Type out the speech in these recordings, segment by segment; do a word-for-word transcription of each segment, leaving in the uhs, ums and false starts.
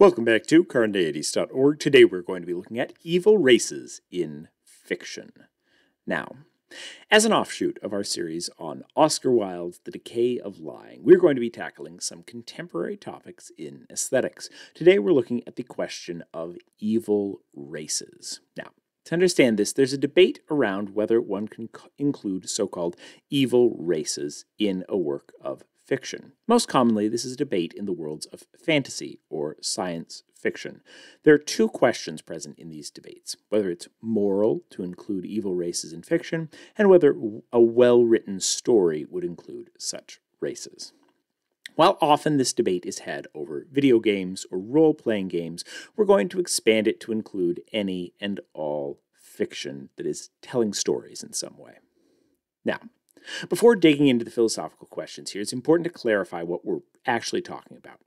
Welcome back to Carneades dot org. Today we're going to be looking at evil races in fiction. Now, as an offshoot of our series on Oscar Wilde's The Decay of Lying, we're going to be tackling some contemporary topics in aesthetics. Today we're looking at the question of evil races. Now, to understand this, there's a debate around whether one can include so-called evil races in a work of fiction. Most commonly, this is a debate in the worlds of fantasy or science fiction. There are two questions present in these debates, whether it's moral to include evil races in fiction, and whether a well-written story would include such races. While often this debate is had over video games or role-playing games, we're going to expand it to include any and all fiction that is telling stories in some way. Now, before digging into the philosophical questions here, it's important to clarify what we're actually talking about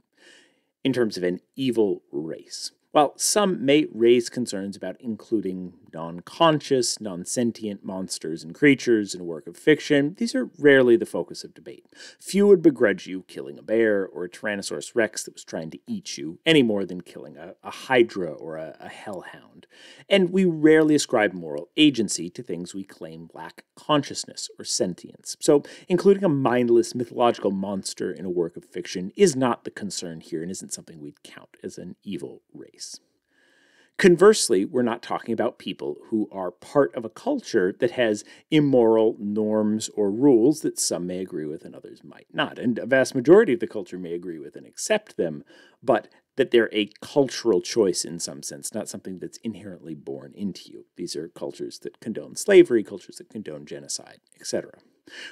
in terms of an evil race. While some may raise concerns about including non-conscious, non-sentient monsters and creatures in a work of fiction, these are rarely the focus of debate. Few would begrudge you killing a bear or a Tyrannosaurus Rex that was trying to eat you, any more than killing a, a hydra or a, a hellhound. And we rarely ascribe moral agency to things we claim lack consciousness or sentience. So including a mindless mythological monster in a work of fiction is not the concern here and isn't something we'd count as an evil race. Conversely, we're not talking about people who are part of a culture that has immoral norms or rules that some may agree with and others might not. And a vast majority of the culture may agree with and accept them, but that they're a cultural choice in some sense, not something that's inherently born into you. These are cultures that condone slavery, cultures that condone genocide, et cetera.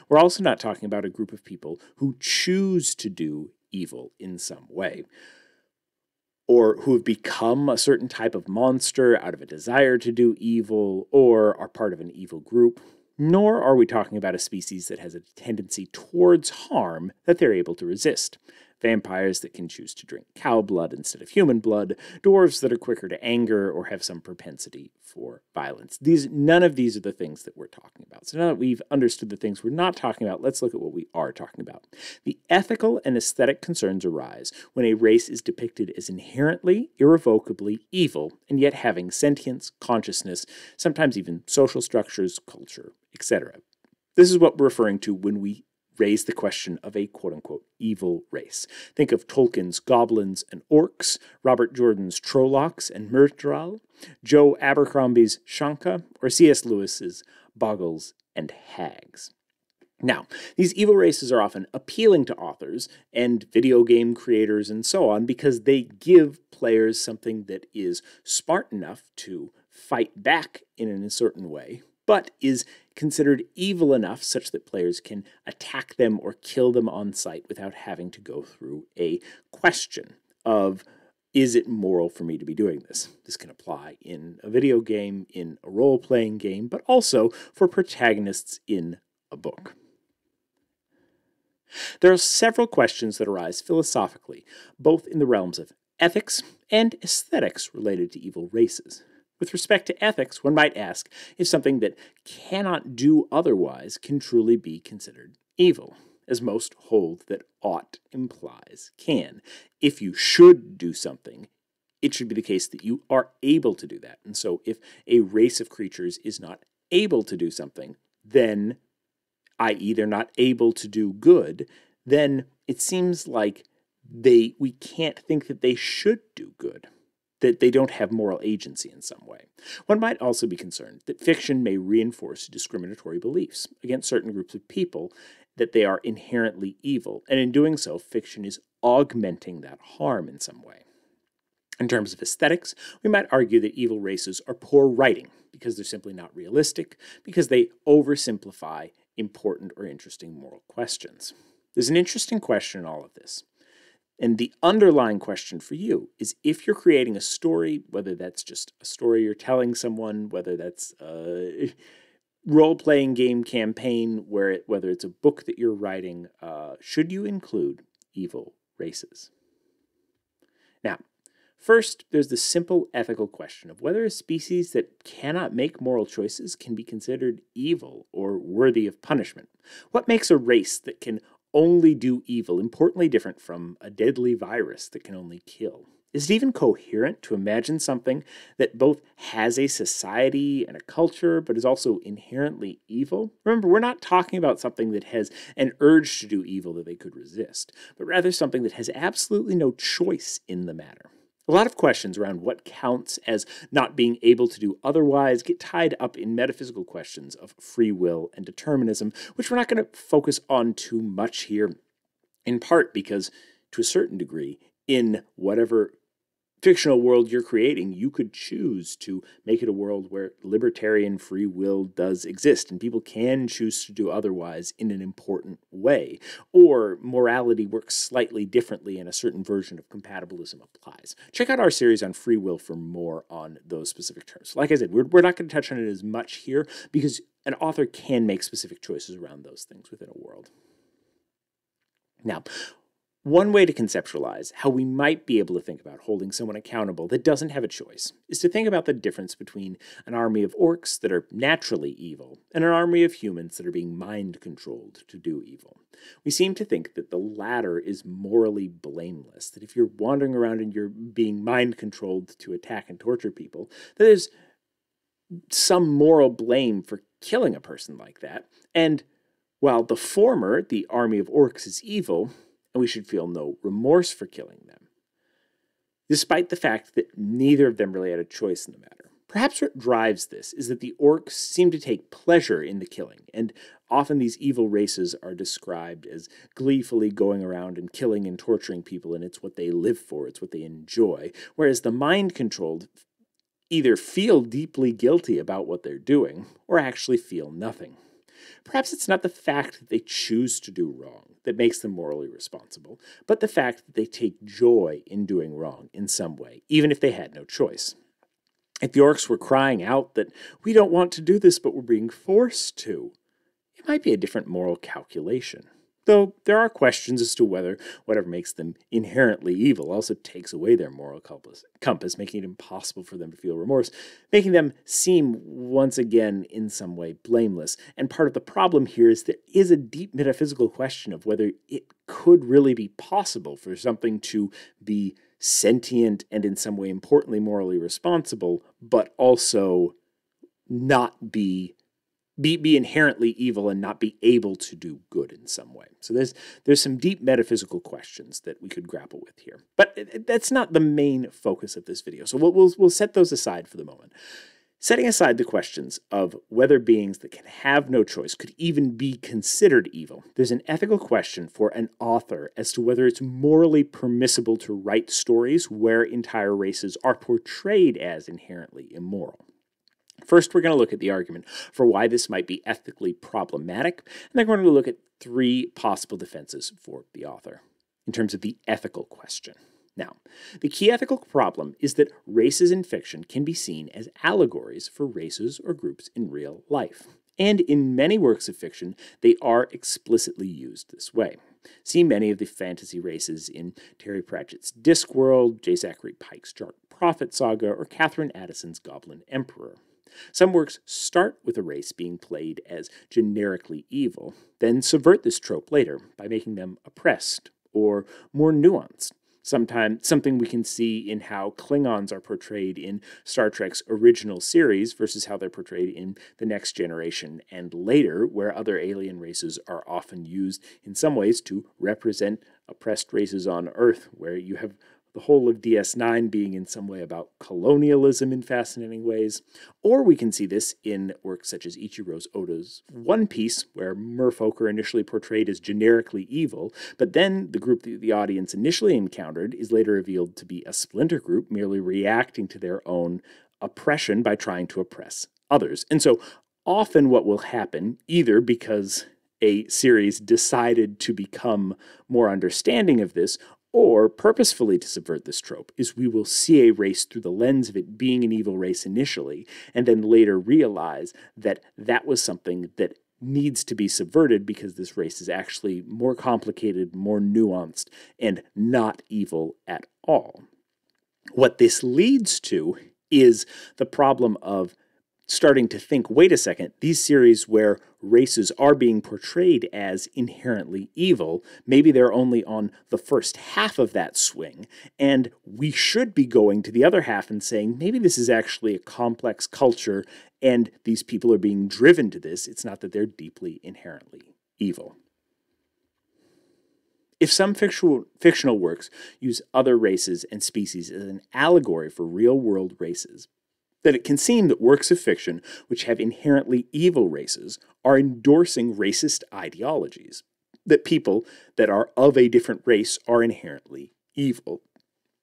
We're also not talking about a group of people who choose to do evil in some way, or who have become a certain type of monster out of a desire to do evil, or are part of an evil group. Nor are we talking about a species that has a tendency towards harm that they're able to resist. Vampires that can choose to drink cow blood instead of human blood, dwarves that are quicker to anger or have some propensity for violence. These, none of these are the things that we're talking about. So now that we've understood the things we're not talking about, let's look at what we are talking about. The ethical and aesthetic concerns arise when a race is depicted as inherently, irrevocably evil, and yet having sentience, consciousness, sometimes even social structures, culture, et cetera. This is what we're referring to when we raise the question of a quote-unquote evil race. Think of Tolkien's goblins and orcs, Robert Jordan's Trollocs and Myrtral, Joe Abercrombie's Shanka, or C S Lewis's Boggles and Hags. Now, these evil races are often appealing to authors and video game creators and so on because they give players something that is smart enough to fight back in a certain way, but is considered evil enough such that players can attack them or kill them on sight without having to go through a question of, is it moral for me to be doing this? This can apply in a video game, in a role-playing game, but also for protagonists in a book. There are several questions that arise philosophically, both in the realms of ethics and aesthetics related to evil races. With respect to ethics, one might ask if something that cannot do otherwise can truly be considered evil, as most hold that ought implies can. If you should do something, it should be the case that you are able to do that. And so if a race of creatures is not able to do something, then, that is they're not able to do good, then it seems like they we can't think that they should do good, that they don't have moral agency in some way. One might also be concerned that fiction may reinforce discriminatory beliefs against certain groups of people that they are inherently evil, and in doing so, fiction is augmenting that harm in some way. In terms of aesthetics, we might argue that evil races are poor writing because they're simply not realistic, because they oversimplify important or interesting moral questions. There's an interesting question in all of this. And the underlying question for you is if you're creating a story, whether that's just a story you're telling someone, whether that's a role-playing game campaign, where it, whether it's a book that you're writing, uh, should you include evil races? Now, first, there's the simple ethical question of whether a species that cannot make moral choices can be considered evil or worthy of punishment. What makes a race that can only do evil importantly different from a deadly virus that can only kill? Is it even coherent to imagine something that both has a society and a culture, but is also inherently evil? Remember, we're not talking about something that has an urge to do evil that they could resist, but rather something that has absolutely no choice in the matter. A lot of questions around what counts as not being able to do otherwise get tied up in metaphysical questions of free will and determinism, which we're not going to focus on too much here, in part because, to a certain degree, in whatever fictional world you're creating, you could choose to make it a world where libertarian free will does exist, and people can choose to do otherwise in an important way, or morality works slightly differently and a certain version of compatibilism applies. Check out our series on free will for more on those specific terms. Like I said, we're, we're not going to touch on it as much here, because an author can make specific choices around those things within a world. Now, one way to conceptualize how we might be able to think about holding someone accountable that doesn't have a choice is to think about the difference between an army of orcs that are naturally evil and an army of humans that are being mind-controlled to do evil. We seem to think that the latter is morally blameless, that if you're wandering around and you're being mind-controlled to attack and torture people, that there's some moral blame for killing a person like that, and while the former, the army of orcs, is evil, and we should feel no remorse for killing them, despite the fact that neither of them really had a choice in the matter. Perhaps what drives this is that the orcs seem to take pleasure in the killing, and often these evil races are described as gleefully going around and killing and torturing people, and it's what they live for, it's what they enjoy, whereas the mind-controlled either feel deeply guilty about what they're doing, or actually feel nothing. Perhaps it's not the fact that they choose to do wrong that makes them morally responsible, but the fact that they take joy in doing wrong in some way, even if they had no choice. If the orcs were crying out that, "We don't want to do this, but we're being forced to," it might be a different moral calculation. Though there are questions as to whether whatever makes them inherently evil also takes away their moral compass, making it impossible for them to feel remorse, making them seem once again in some way blameless. And part of the problem here is there is a deep metaphysical question of whether it could really be possible for something to be sentient and in some way importantly morally responsible, but also not be Be, be inherently evil and not be able to do good in some way. So there's, there's some deep metaphysical questions that we could grapple with here. But that's not the main focus of this video, so we'll, we'll, we'll set those aside for the moment. Setting aside the questions of whether beings that can have no choice could even be considered evil, there's an ethical question for an author as to whether it's morally permissible to write stories where entire races are portrayed as inherently immoral. First, we're going to look at the argument for why this might be ethically problematic, and then we're going to look at three possible defenses for the author in terms of the ethical question. Now, the key ethical problem is that races in fiction can be seen as allegories for races or groups in real life, and in many works of fiction, they are explicitly used this way. See many of the fantasy races in Terry Pratchett's Discworld, J. Zachary Pike's Dark Prophet Saga, or Catherine Addison's Goblin Emperor. Some works start with a race being played as generically evil, then subvert this trope later by making them oppressed or more nuanced. Sometimes something we can see in how Klingons are portrayed in Star Trek's original series versus how they're portrayed in The Next Generation and later, where other alien races are often used in some ways to represent oppressed races on Earth, where you have the whole of D S nine being in some way about colonialism in fascinating ways. Or we can see this in works such as Ichiro Oda's One Piece, where merfolk are initially portrayed as generically evil, but then the group that the audience initially encountered is later revealed to be a splinter group merely reacting to their own oppression by trying to oppress others. And so often what will happen, either because a series decided to become more understanding of this, or purposefully to subvert this trope, is we will see a race through the lens of it being an evil race initially, and then later realize that that was something that needs to be subverted because this race is actually more complicated, more nuanced, and not evil at all. What this leads to is the problem of starting to think, wait a second, these series where races are being portrayed as inherently evil, maybe they're only on the first half of that swing, and we should be going to the other half and saying, maybe this is actually a complex culture, and these people are being driven to this. It's not that they're deeply inherently evil. If some fictional, fictional works use other races and species as an allegory for real-world races, that it can seem that works of fiction which have inherently evil races are endorsing racist ideologies, that people that are of a different race are inherently evil.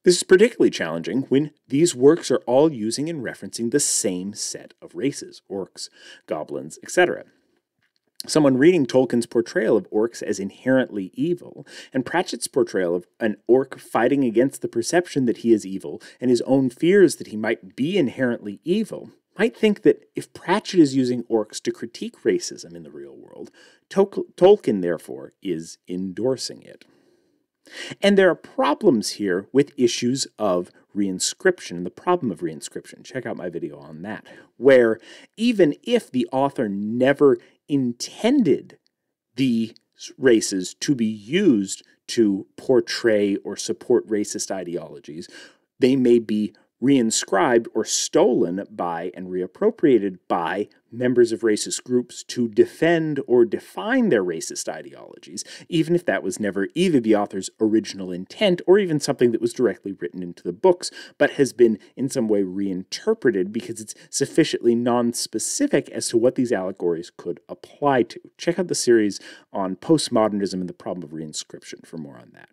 This is particularly challenging when these works are all using and referencing the same set of races, orcs, goblins, et cetera. Someone reading Tolkien's portrayal of orcs as inherently evil, and Pratchett's portrayal of an orc fighting against the perception that he is evil and his own fears that he might be inherently evil, might think that if Pratchett is using orcs to critique racism in the real world, Tol- Tolkien, therefore, is endorsing it. And there are problems here with issues of reinscription, the problem of reinscription. Check out my video on that, where even if the author never intended the races to be used to portray or support racist ideologies, they may be reinscribed or stolen by and reappropriated by members of racist groups to defend or define their racist ideologies, even if that was never either the author's original intent or even something that was directly written into the books, but has been in some way reinterpreted because it's sufficiently non-specific as to what these allegories could apply to. Check out the series on postmodernism and the problem of reinscription for more on that.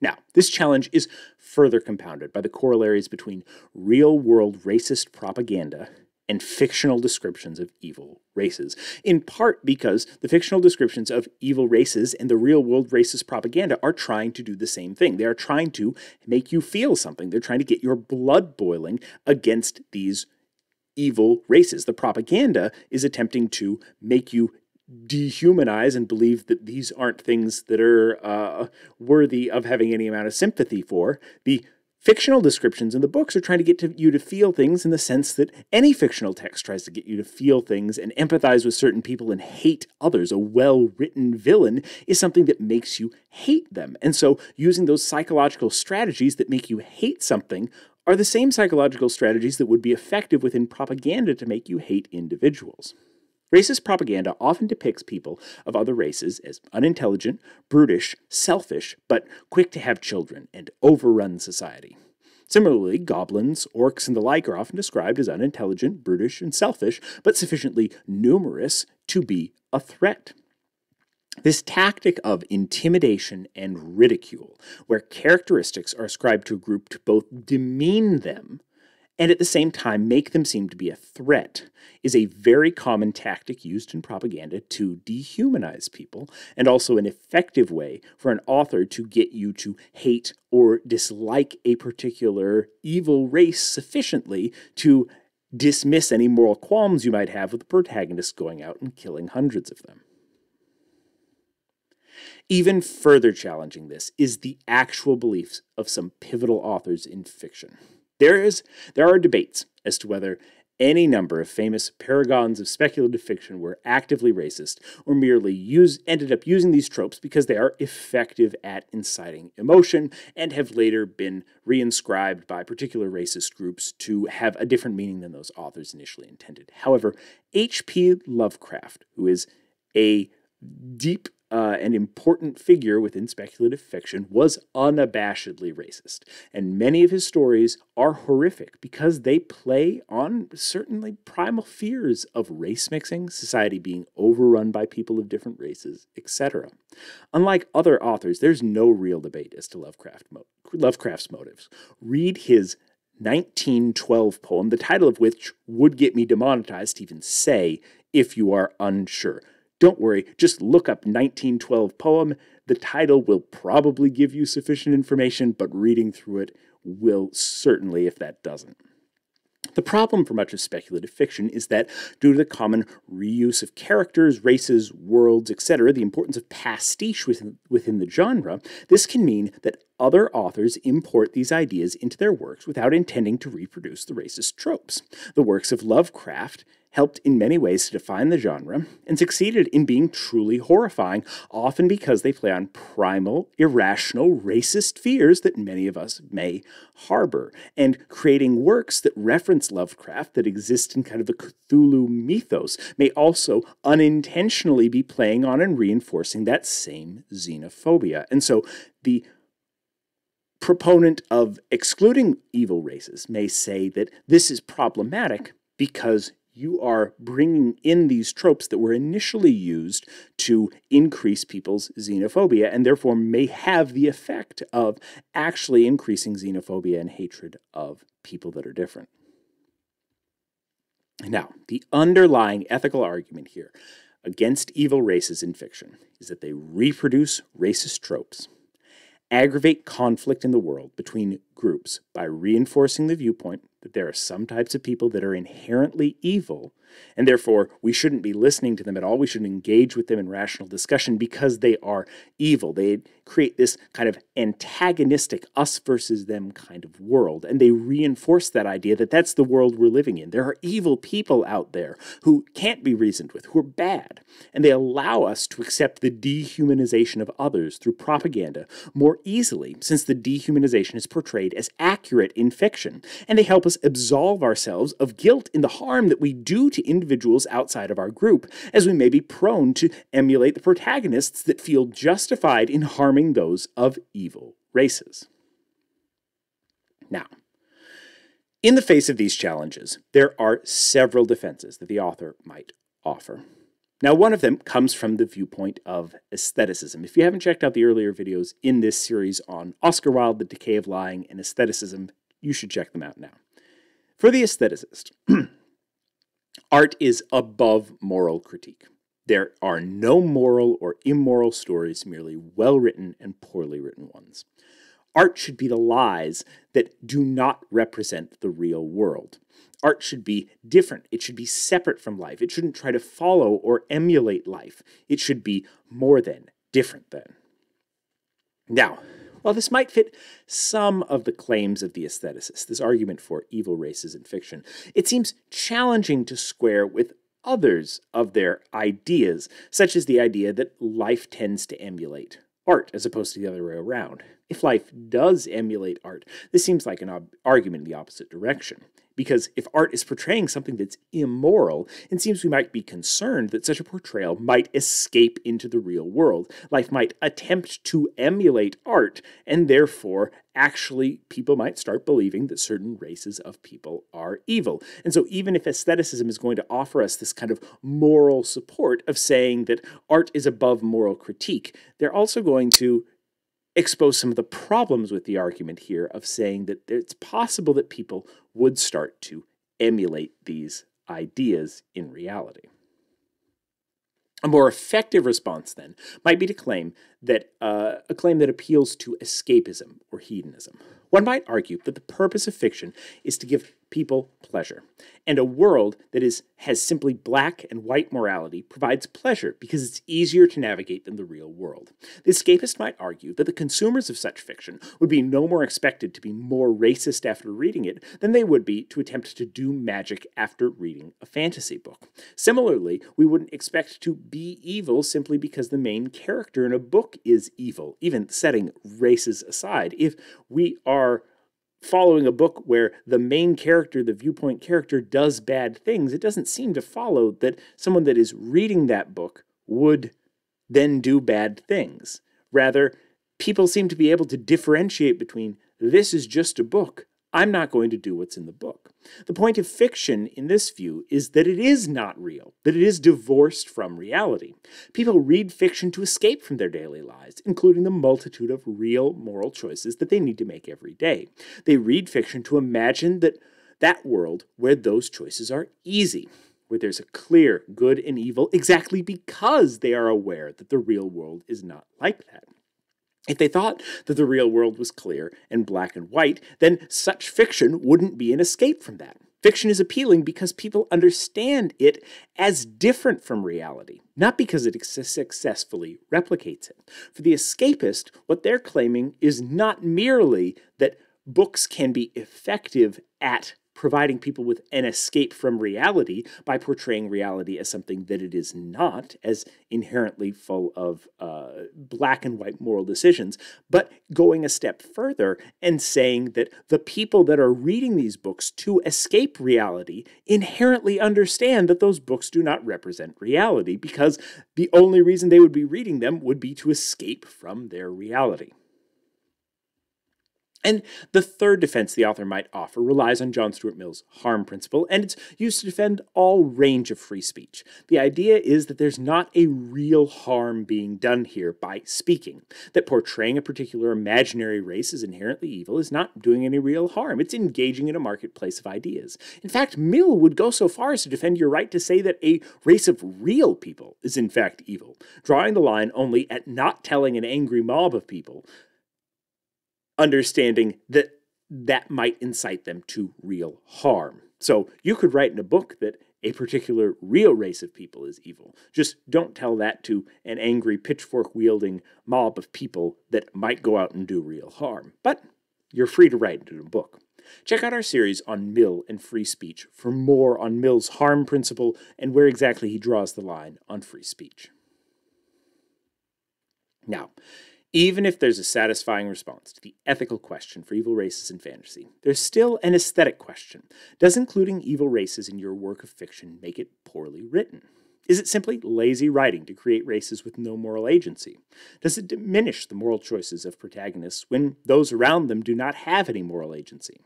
Now, this challenge is further compounded by the corollaries between real-world racist propaganda and fictional descriptions of evil races, in part because the fictional descriptions of evil races and the real-world racist propaganda are trying to do the same thing. They are trying to make you feel something. They're trying to get your blood boiling against these evil races. The propaganda is attempting to make you dehumanize and believe that these aren't things that are uh, worthy of having any amount of sympathy for. The fictional descriptions in the books are trying to get to you to feel things in the sense that any fictional text tries to get you to feel things and empathize with certain people and hate others. A well-written villain is something that makes you hate them. And so using those psychological strategies that make you hate something are the same psychological strategies that would be effective within propaganda to make you hate individuals. Racist propaganda often depicts people of other races as unintelligent, brutish, selfish, but quick to have children and overrun society. Similarly, goblins, orcs, and the like are often described as unintelligent, brutish, and selfish, but sufficiently numerous to be a threat. This tactic of intimidation and ridicule, where characteristics are ascribed to a group to both demean them and at the same time make them seem to be a threat, is a very common tactic used in propaganda to dehumanize people, and also an effective way for an author to get you to hate or dislike a particular evil race sufficiently to dismiss any moral qualms you might have with the protagonist going out and killing hundreds of them. Even further challenging this is the actual beliefs of some pivotal authors in fiction. There is, there are debates as to whether any number of famous paragons of speculative fiction were actively racist or merely use, ended up using these tropes because they are effective at inciting emotion and have later been reinscribed by particular racist groups to have a different meaning than those authors initially intended. However, H P Lovecraft, who is a deep Uh, an important figure within speculative fiction, was unabashedly racist. And many of his stories are horrific because they play on certainly primal fears of race mixing, society being overrun by people of different races, et cetera. Unlike other authors, there's no real debate as to Lovecraft mo- Lovecraft's motives. Read his nineteen twelve poem, the title of which would get me demonetized to even say if you are unsure. Don't worry, just look up nineteen twelve poem. The title will probably give you sufficient information, but reading through it will certainly, if that doesn't. The problem for much of speculative fiction is that, due to the common reuse of characters, races, worlds, et cetera, the importance of pastiche within, within the genre, this can mean that other authors import these ideas into their works without intending to reproduce the racist tropes. The works of Lovecraft helped in many ways to define the genre, and succeeded in being truly horrifying, often because they play on primal, irrational, racist fears that many of us may harbor. And creating works that reference Lovecraft, that exist in kind of the Cthulhu mythos, may also unintentionally be playing on and reinforcing that same xenophobia. And so the proponent of excluding evil races may say that this is problematic because you are bringing in these tropes that were initially used to increase people's xenophobia, and therefore may have the effect of actually increasing xenophobia and hatred of people that are different. Now, the underlying ethical argument here against evil races in fiction is that they reproduce racist tropes, aggravate conflict in the world between groups by reinforcing the viewpoint that there are some types of people that are inherently evil, and therefore we shouldn't be listening to them at all. We shouldn't engage with them in rational discussion because they are evil. They create this kind of antagonistic us versus them kind of world, and they reinforce that idea that that's the world we're living in. There are evil people out there who can't be reasoned with, who are bad, and they allow us to accept the dehumanization of others through propaganda more easily, since the dehumanization is portrayed as accurate in fiction, and they help us absolve ourselves of guilt in the harm that we do to individuals outside of our group, as we may be prone to emulate the protagonists that feel justified in harming those of evil races. Now, in the face of these challenges, there are several defenses that the author might offer. Now, one of them comes from the viewpoint of aestheticism. If you haven't checked out the earlier videos in this series on Oscar Wilde, The Decay of Lying, and aestheticism, you should check them out now. For the aestheticist, art is above moral critique. There are no moral or immoral stories, merely well-written and poorly written ones. Art should be the lies that do not represent the real world. Art should be different. It should be separate from life. It shouldn't try to follow or emulate life. It should be more than, different than. Now, while this might fit some of the claims of the aestheticist, this argument for evil races in fiction, it seems challenging to square with others of their ideas, such as the idea that life tends to emulate art, as opposed to the other way around. If life does emulate art, this seems like an argument in the opposite direction, because if art is portraying something that's immoral, it seems we might be concerned that such a portrayal might escape into the real world. Life might attempt to emulate art, and therefore, actually, people might start believing that certain races of people are evil. And so even if aestheticism is going to offer us this kind of moral support of saying that art is above moral critique, they're also going to expose some of the problems with the argument here of saying that it's possible that people would start to emulate these ideas in reality. A more effective response, then, might be to claim that uh, a claim that appeals to escapism or hedonism. One might argue that the purpose of fiction is to give people pleasure, and a world that is has simply black and white morality provides pleasure because it's easier to navigate than the real world. The escapist might argue that the consumers of such fiction would be no more expected to be more racist after reading it than they would be to attempt to do magic after reading a fantasy book. Similarly, we wouldn't expect to be evil simply because the main character in a book is evil, even setting races aside. If we are following a book where the main character, the viewpoint character, does bad things, it doesn't seem to follow that someone that is reading that book would then do bad things. Rather, people seem to be able to differentiate between, this is just a book, I'm not going to do what's in the book. The point of fiction in this view is that it is not real, that it is divorced from reality. People read fiction to escape from their daily lives, including the multitude of real moral choices that they need to make every day. They read fiction to imagine that that world where those choices are easy, where there's a clear good and evil, exactly because they are aware that the real world is not like that. If they thought that the real world was clear and black and white, then such fiction wouldn't be an escape from that. Fiction is appealing because people understand it as different from reality, not because it successfully replicates it. For the escapist, what they're claiming is not merely that books can be effective at providing people with an escape from reality by portraying reality as something that it is not, as inherently full of uh, black and white moral decisions, but going a step further and saying that the people that are reading these books to escape reality inherently understand that those books do not represent reality, because the only reason they would be reading them would be to escape from their reality. And the third defense the author might offer relies on John Stuart Mill's harm principle, and it's used to defend all range of free speech. The idea is that there's not a real harm being done here by speaking, that portraying a particular imaginary race as inherently evil is not doing any real harm. It's engaging in a marketplace of ideas. In fact, Mill would go so far as to defend your right to say that a race of real people is in fact evil, drawing the line only at not telling an angry mob of people, understanding that that might incite them to real harm. So you could write in a book that a particular real race of people is evil. Just don't tell that to an angry pitchfork-wielding mob of people that might go out and do real harm. But you're free to write it in a book. Check out our series on Mill and free speech for more on Mill's harm principle and where exactly he draws the line on free speech. Now, even if there's a satisfying response to the ethical question for evil races in fantasy, there's still an aesthetic question. Does including evil races in your work of fiction make it poorly written? Is it simply lazy writing to create races with no moral agency? Does it diminish the moral choices of protagonists when those around them do not have any moral agency?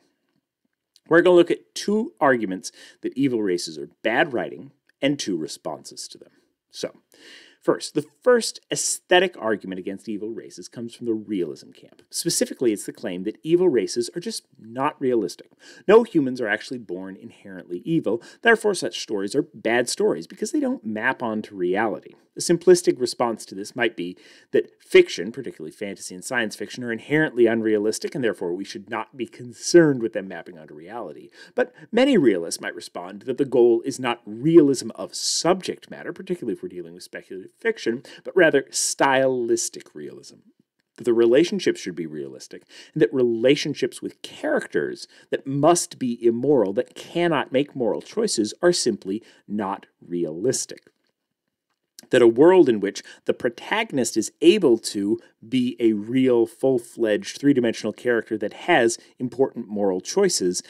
We're going to look at two arguments that evil races are bad writing and two responses to them. So, first, the first aesthetic argument against evil races comes from the realism camp. Specifically, it's the claim that evil races are just not realistic. No humans are actually born inherently evil, therefore such stories are bad stories because they don't map onto reality. A simplistic response to this might be that fiction, particularly fantasy and science fiction, are inherently unrealistic and therefore we should not be concerned with them mapping onto reality. But many realists might respond that the goal is not realism of subject matter, particularly if we're dealing with speculative fiction, but rather stylistic realism, that the relationships should be realistic, and that relationships with characters that must be immoral, that cannot make moral choices, are simply not realistic. That a world in which the protagonist is able to be a real, full-fledged, three-dimensional character that has important moral choices,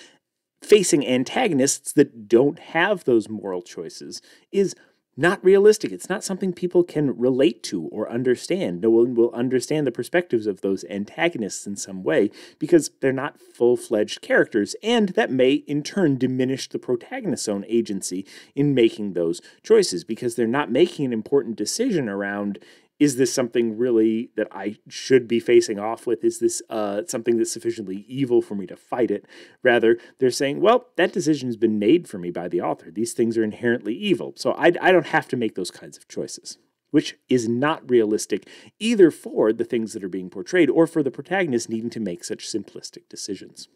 facing antagonists that don't have those moral choices, is not realistic. It's not something people can relate to or understand. No one will understand the perspectives of those antagonists in some way because they're not full-fledged characters, and that may in turn diminish the protagonist's own agency in making those choices because they're not making an important decision around, is this something really that I should be facing off with? Is this uh, something that's sufficiently evil for me to fight it? Rather, they're saying, well, that decision has been made for me by the author. These things are inherently evil, so I, I don't have to make those kinds of choices, which is not realistic either for the things that are being portrayed or for the protagonist needing to make such simplistic decisions.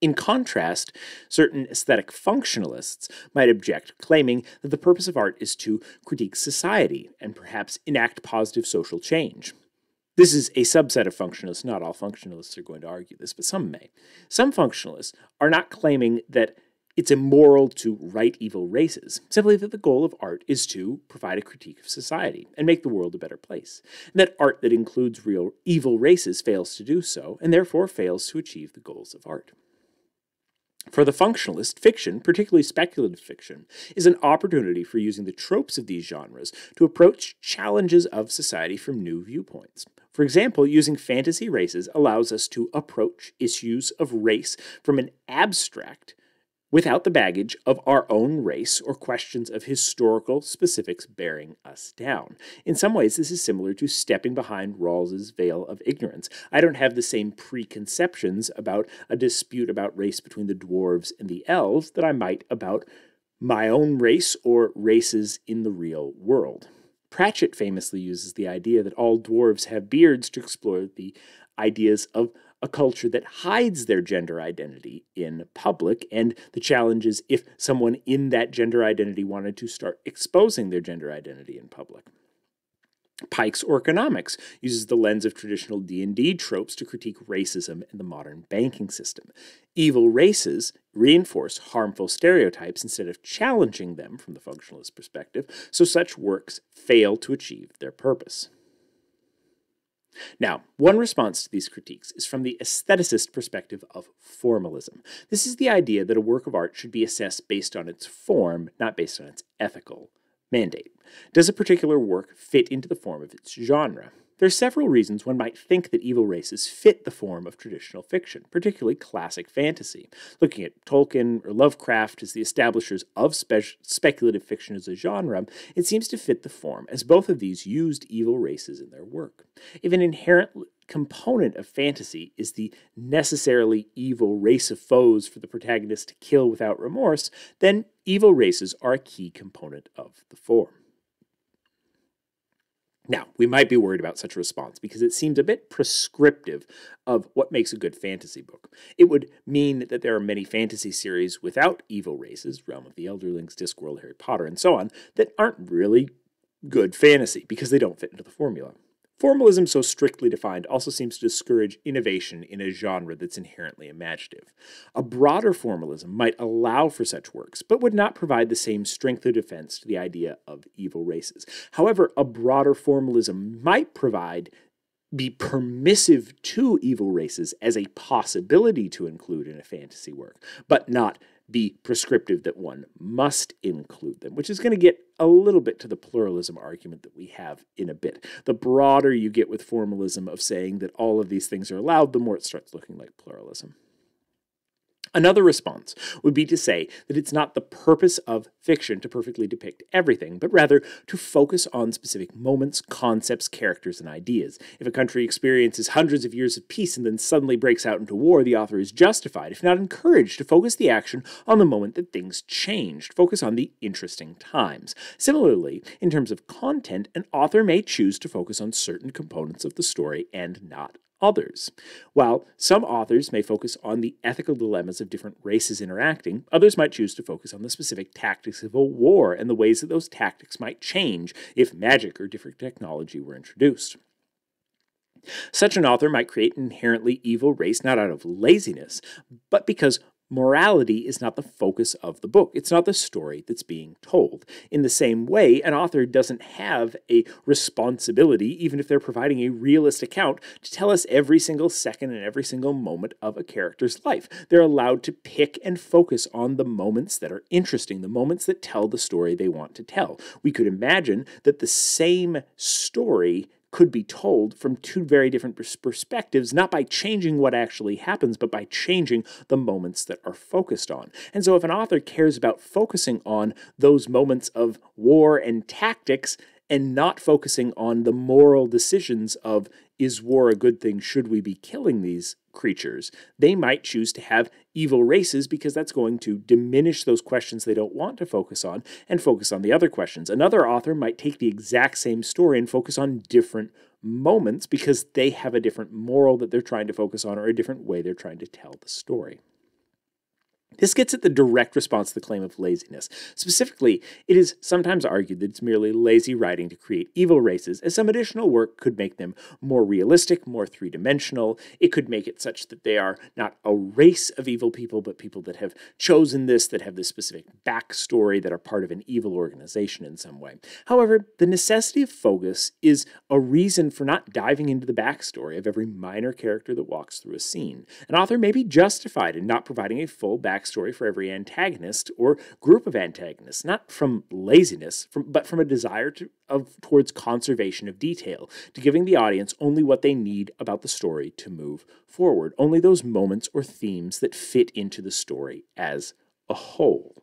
In contrast, certain aesthetic functionalists might object, claiming that the purpose of art is to critique society and perhaps enact positive social change. This is a subset of functionalists. Not all functionalists are going to argue this, but some may. Some functionalists are not claiming that it's immoral to write evil races, simply that the goal of art is to provide a critique of society and make the world a better place, and that art that includes real evil races fails to do so, and therefore fails to achieve the goals of art. For the functionalist, fiction, particularly speculative fiction, is an opportunity for using the tropes of these genres to approach challenges of society from new viewpoints. For example, using fantasy races allows us to approach issues of race from an abstract, without the baggage of our own race or questions of historical specifics bearing us down. In some ways, this is similar to stepping behind Rawls's veil of ignorance. I don't have the same preconceptions about a dispute about race between the dwarves and the elves that I might about my own race or races in the real world. Pratchett famously uses the idea that all dwarves have beards to explore the ideas of a culture that hides their gender identity in public, and the challenge is if someone in that gender identity wanted to start exposing their gender identity in public. Pike's Orconomics uses the lens of traditional D and D tropes to critique racism in the modern banking system. Evil races reinforce harmful stereotypes instead of challenging them from the functionalist perspective, so such works fail to achieve their purpose. Now, one response to these critiques is from the aestheticist perspective of formalism. This is the idea that a work of art should be assessed based on its form, not based on its ethical mandate. Does a particular work fit into the form of its genre? There are several reasons one might think that evil races fit the form of traditional fiction, particularly classic fantasy. Looking at Tolkien or Lovecraft as the establishers of spe- speculative fiction as a genre, it seems to fit the form, as both of these used evil races in their work. If an inherent component of fantasy is the necessarily evil race of foes for the protagonist to kill without remorse, then evil races are a key component of the form. Now, we might be worried about such a response because it seems a bit prescriptive of what makes a good fantasy book. It would mean that there are many fantasy series without evil races, Realm of the Elderlings, Discworld, Harry Potter, and so on, that aren't really good fantasy because they don't fit into the formula. Formalism so strictly defined also seems to discourage innovation in a genre that's inherently imaginative. A broader formalism might allow for such works, but would not provide the same strength of defense to the idea of evil races. However, a broader formalism might provide be permissive to evil races as a possibility to include in a fantasy work, but not be prescriptive that one must include them, which is going to get a little bit to the pluralism argument that we have in a bit. The broader you get with formalism of saying that all of these things are allowed, the more it starts looking like pluralism. Another response would be to say that it's not the purpose of fiction to perfectly depict everything, but rather to focus on specific moments, concepts, characters, and ideas. If a country experiences hundreds of years of peace and then suddenly breaks out into war, the author is justified, if not encouraged, to focus the action on the moment that things changed, focus on the interesting times. Similarly, in terms of content, an author may choose to focus on certain components of the story and not others. While some authors may focus on the ethical dilemmas of different races interacting, others might choose to focus on the specific tactics of a war and the ways that those tactics might change if magic or different technology were introduced. Such an author might create an inherently evil race not out of laziness, but because morality is not the focus of the book. It's not the story that's being told. In the same way, an author doesn't have a responsibility, even if they're providing a realist account, to tell us every single second and every single moment of a character's life. They're allowed to pick and focus on the moments that are interesting, the moments that tell the story they want to tell. We could imagine that the same story could be told from two very different perspectives, not by changing what actually happens, but by changing the moments that are focused on. And so if an author cares about focusing on those moments of war and tactics and not focusing on the moral decisions of, is war a good thing? Should we be killing these creatures? They might choose to have evil races because that's going to diminish those questions they don't want to focus on and focus on the other questions. Another author might take the exact same story and focus on different moments because they have a different moral that they're trying to focus on or a different way they're trying to tell the story. This gets at the direct response to the claim of laziness. Specifically, it is sometimes argued that it's merely lazy writing to create evil races, as some additional work could make them more realistic, more three-dimensional. It could make it such that they are not a race of evil people, but people that have chosen this, that have this specific backstory, that are part of an evil organization in some way. However, the necessity of focus is a reason for not diving into the backstory of every minor character that walks through a scene. An author may be justified in not providing a full backstory story for every antagonist or group of antagonists, not from laziness, from, but from a desire to, of, towards conservation of detail, to giving the audience only what they need about the story to move forward, only those moments or themes that fit into the story as a whole.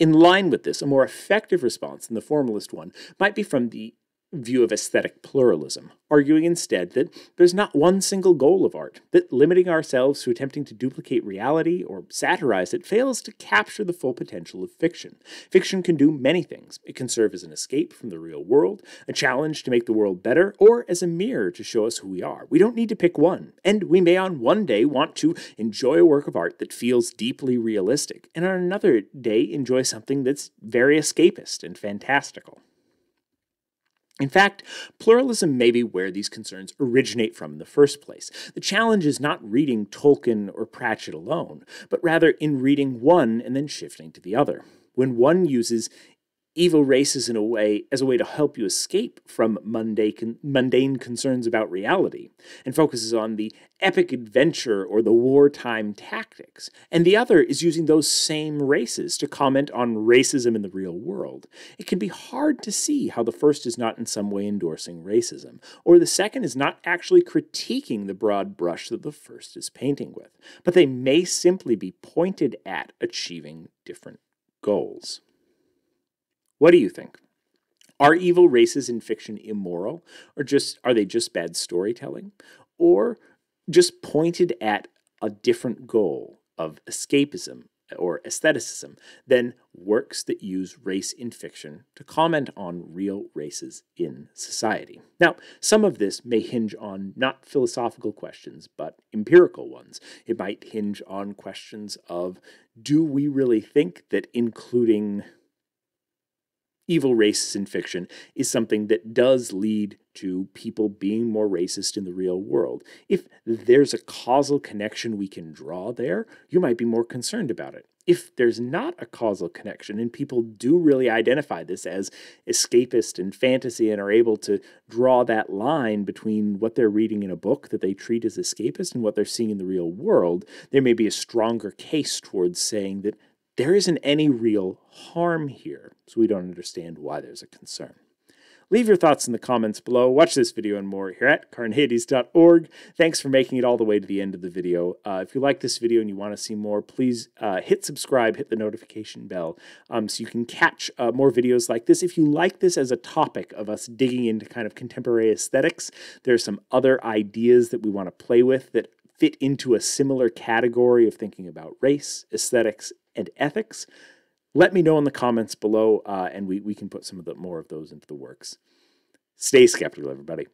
In line with this, a more effective response than the formalist one might be from the view of aesthetic pluralism, arguing instead that there's not one single goal of art, that limiting ourselves to attempting to duplicate reality or satirize it fails to capture the full potential of fiction. Fiction can do many things. It can serve as an escape from the real world, a challenge to make the world better, or as a mirror to show us who we are. We don't need to pick one, and we may on one day want to enjoy a work of art that feels deeply realistic, and on another day enjoy something that's very escapist and fantastical. In fact, pluralism may be where these concerns originate from in the first place. The challenge is not reading Tolkien or Pratchett alone, but rather in reading one and then shifting to the other. When one uses evil races in a way as a way to help you escape from mundane, mundane concerns about reality, and focuses on the epic adventure or the wartime tactics, and the other is using those same races to comment on racism in the real world, it can be hard to see how the first is not in some way endorsing racism, or the second is not actually critiquing the broad brush that the first is painting with, but they may simply be pointed at achieving different goals. What do you think? Are evil races in fiction immoral, or just are they just bad storytelling, or just pointed at a different goal of escapism or aestheticism than works that use race in fiction to comment on real races in society? Now, some of this may hinge on not philosophical questions, but empirical ones. It might hinge on questions of, do we really think that including evil races in fiction is something that does lead to people being more racist in the real world? If there's a causal connection we can draw there, you might be more concerned about it. If there's not a causal connection and people do really identify this as escapist and fantasy and are able to draw that line between what they're reading in a book that they treat as escapist and what they're seeing in the real world, there may be a stronger case towards saying that there isn't any real harm here, so we don't understand why there's a concern. Leave your thoughts in the comments below. Watch this video and more here at Carneades dot org. Thanks for making it all the way to the end of the video. Uh, if you like this video and you want to see more, please uh, hit subscribe, hit the notification bell, um, so you can catch uh, more videos like this. If you like this as a topic of us digging into kind of contemporary aesthetics, there's some other ideas that we want to play with that fit into a similar category of thinking about race, aesthetics, and ethics. Let me know in the comments below, uh, and we, we can put some of the more of those into the works. Stay skeptical, everybody.